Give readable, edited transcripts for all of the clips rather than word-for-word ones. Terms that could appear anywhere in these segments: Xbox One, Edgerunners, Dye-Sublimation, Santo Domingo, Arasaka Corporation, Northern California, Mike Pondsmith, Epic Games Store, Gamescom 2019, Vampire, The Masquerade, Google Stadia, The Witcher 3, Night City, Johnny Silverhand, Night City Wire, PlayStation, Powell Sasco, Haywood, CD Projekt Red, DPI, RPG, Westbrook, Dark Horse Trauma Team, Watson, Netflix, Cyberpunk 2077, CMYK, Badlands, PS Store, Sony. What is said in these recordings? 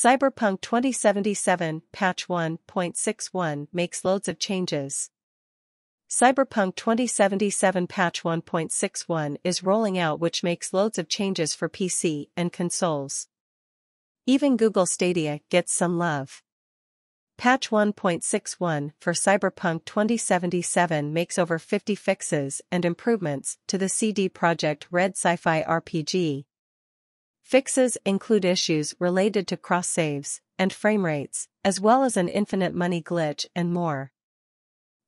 Cyberpunk 2077 patch 1.61 makes loads of changes. Cyberpunk 2077 patch 1.61 is rolling out, which makes loads of changes for PC and consoles. Even Google Stadia gets some love. Patch 1.61 for Cyberpunk 2077 makes over 50 fixes and improvements to the CD Projekt Red sci-fi RPG. Fixes include issues related to cross-saves and frame rates, as well as an infinite money glitch and more.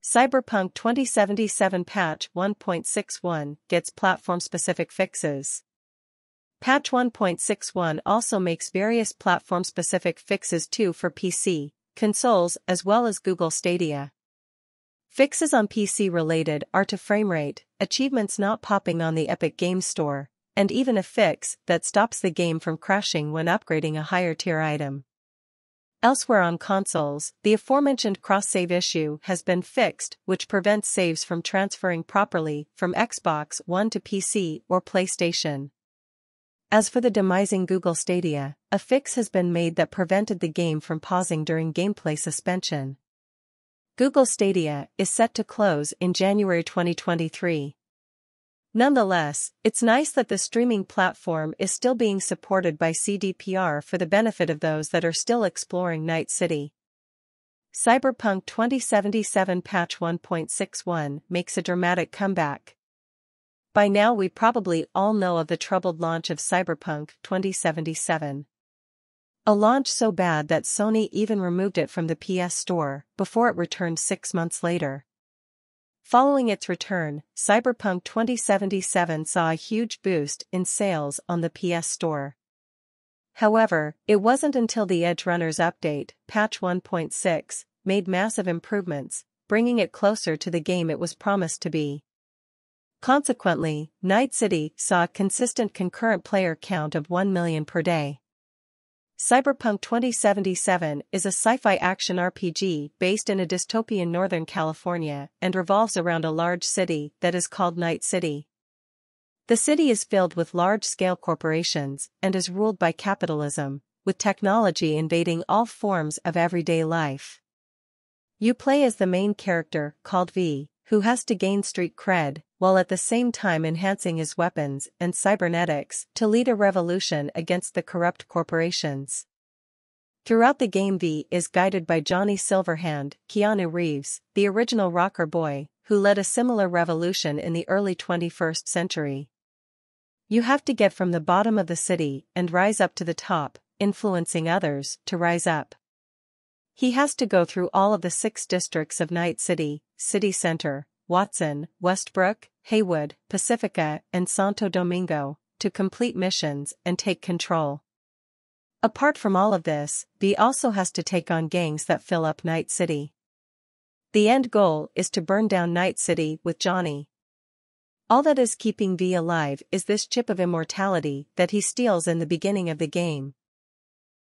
Cyberpunk 2077 patch 1.61 gets platform-specific fixes. Patch 1.61 also makes various platform-specific fixes too for PC, consoles as well as Google Stadia. Fixes on PC related are to frame rate, achievements not popping on the Epic Games Store, and even a fix that stops the game from crashing when upgrading a higher tier item. Elsewhere on consoles, the aforementioned cross-save issue has been fixed, which prevents saves from transferring properly from Xbox One to PC or PlayStation. As for the demising Google Stadia, a fix has been made that prevented the game from pausing during gameplay suspension. Google Stadia is set to close in January 2023. Nonetheless, it's nice that the streaming platform is still being supported by CDPR for the benefit of those that are still exploring Night City. Cyberpunk 2077 patch 1.61 makes a dramatic comeback. By now we probably all know of the troubled launch of Cyberpunk 2077. A launch so bad that Sony even removed it from the PS Store before it returned 6 months later. Following its return, Cyberpunk 2077 saw a huge boost in sales on the PS Store. However, it wasn't until the Edgerunners update, patch 1.6, made massive improvements, bringing it closer to the game it was promised to be. Consequently, Night City saw a consistent concurrent player count of 1 million per day. Cyberpunk 2077 is a sci-fi action RPG based in a dystopian Northern California and revolves around a large city that is called Night City. The city is filled with large-scale corporations and is ruled by capitalism, with technology invading all forms of everyday life. You play as the main character, called V, who has to gain street cred, while at the same time enhancing his weapons and cybernetics to lead a revolution against the corrupt corporations. Throughout the game, V is guided by Johnny Silverhand, Keanu Reeves, the original rocker boy, who led a similar revolution in the early 21st century. You have to get from the bottom of the city and rise up to the top, influencing others to rise up. He has to go through all of the 6 districts of Night City, City Center, Watson, Westbrook, Haywood, Pacifica, and Santo Domingo, to complete missions and take control. Apart from all of this, V also has to take on gangs that fill up Night City. The end goal is to burn down Night City with Johnny. All that is keeping V alive is this chip of immortality that he steals in the beginning of the game.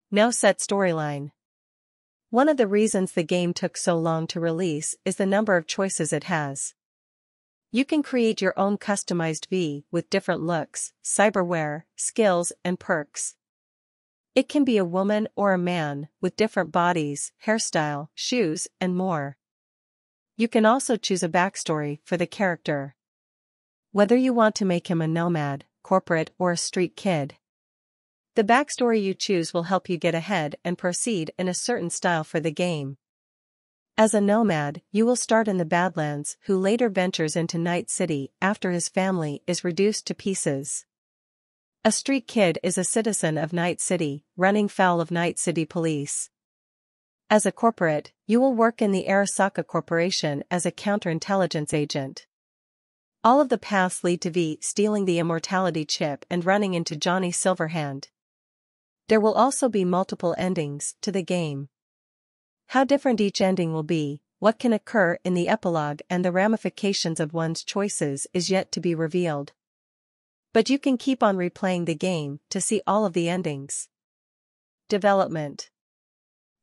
No set storyline. One of the reasons the game took so long to release is the number of choices it has. You can create your own customized V with different looks, cyberware, skills, and perks. It can be a woman or a man, with different bodies, hairstyle, shoes, and more. You can also choose a backstory for the character, whether you want to make him a nomad, corporate, or a street kid. The backstory you choose will help you get ahead and proceed in a certain style for the game. As a nomad, you will start in the Badlands, who later ventures into Night City after his family is reduced to pieces. A street kid is a citizen of Night City, running foul of Night City police. As a corporate, you will work in the Arasaka Corporation as a counterintelligence agent. All of the paths lead to V stealing the immortality chip and running into Johnny Silverhand. There will also be multiple endings to the game. How different each ending will be, what can occur in the epilogue, and the ramifications of one's choices is yet to be revealed. But you can keep on replaying the game to see all of the endings. Development.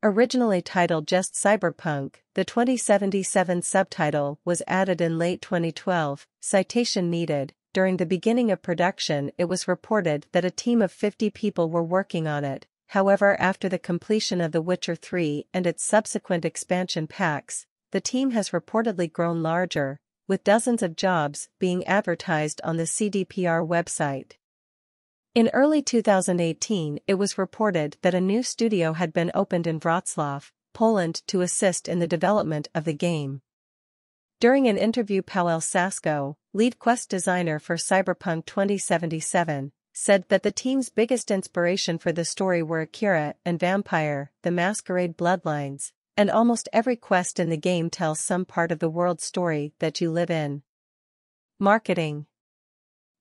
Originally titled just Cyberpunk, the 2077 subtitle was added in late 2012, citation needed. During the beginning of production, it was reported that a team of 50 people were working on it, however after the completion of The Witcher 3 and its subsequent expansion packs, the team has reportedly grown larger, with dozens of jobs being advertised on the CDPR website. In early 2018 it was reported that a new studio had been opened in Wrocław, Poland to assist in the development of the game. During an interview, Powell Sasco, lead quest designer for Cyberpunk 2077, said that the team's biggest inspiration for the story were Akira and Vampire, The Masquerade bloodlines, and almost every quest in the game tells some part of the world story that you live in. Marketing.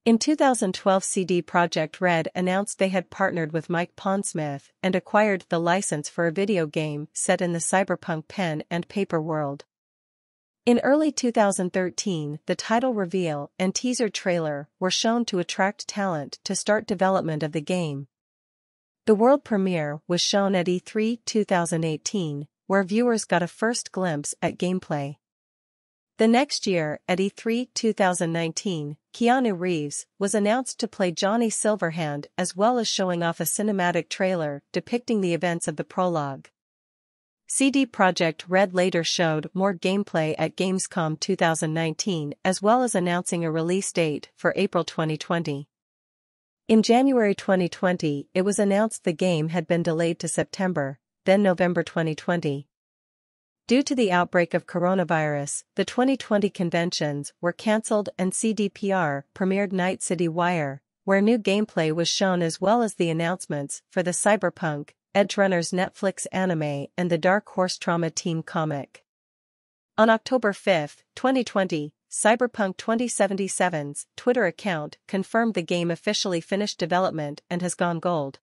In 2012 CD Projekt Red announced they had partnered with Mike Pondsmith and acquired the license for a video game set in the cyberpunk pen and paper world. In early 2013 the title reveal and teaser trailer were shown to attract talent to start development of the game. The world premiere was shown at E3 2018, where viewers got a first glimpse at gameplay. The next year, at E3 2019, Keanu Reeves was announced to play Johnny Silverhand, as well as showing off a cinematic trailer depicting the events of the prologue. CD Projekt Red later showed more gameplay at Gamescom 2019, as well as announcing a release date for April 2020. In January 2020, it was announced the game had been delayed to September, then November 2020. Due to the outbreak of coronavirus, the 2020 conventions were cancelled and CDPR premiered Night City Wire, where new gameplay was shown as well as the announcements for the Cyberpunk, Edgerunners Netflix anime and the Dark Horse Trauma Team comic. On October 5, 2020, Cyberpunk 2077's Twitter account confirmed the game officially finished development and has gone gold.